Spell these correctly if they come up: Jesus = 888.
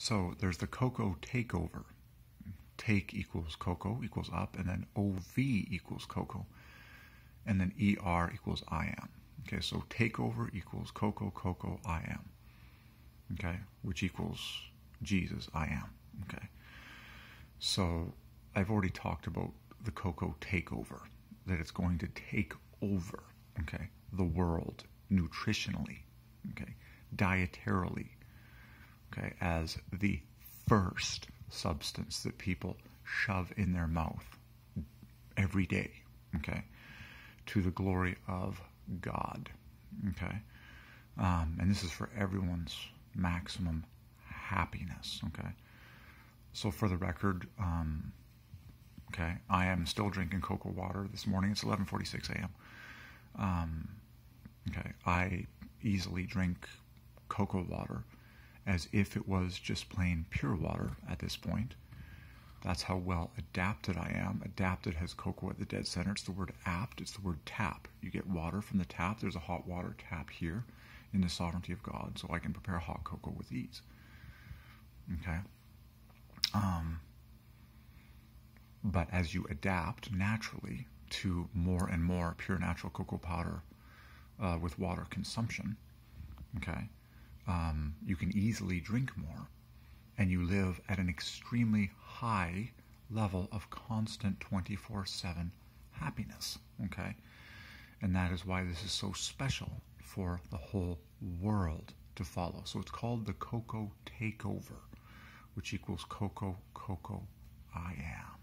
So there's the cocoa takeover. Take equals cocoa equals up, and then OV equals cocoa, and then ER equals IM. Okay, so takeover equals cocoa, cocoa, IM. Okay, which equals Jesus, IM. Okay, so I've already talked about the cocoa takeover, that it's going to take over, okay, the world nutritionally, okay, dietarily, okay, as the first substance that people shove in their mouth every day, okay, to the glory of God, okay, and this is for everyone's maximum happiness, okay. So for the record, okay, I am still drinking cocoa water this morning. It's 11:46 a.m. Okay, I easily drink cocoa water as if it was just plain pure water at this point. That's how well adapted I am. Adapted has cocoa at the dead center. It's the word apt. It's the word tap. You get water from the tap. There's a hot water tap here in the sovereignty of God, so I can prepare hot cocoa with ease. Okay. But as you adapt naturally to more and more pure natural cocoa powder with water consumption, okay, you can easily drink more, and you live at an extremely high level of constant 24/7 happiness, okay? And that is why this is so special for the whole world to follow. So it's called the cocoa takeover, which equals cocoa, cocoa, I am.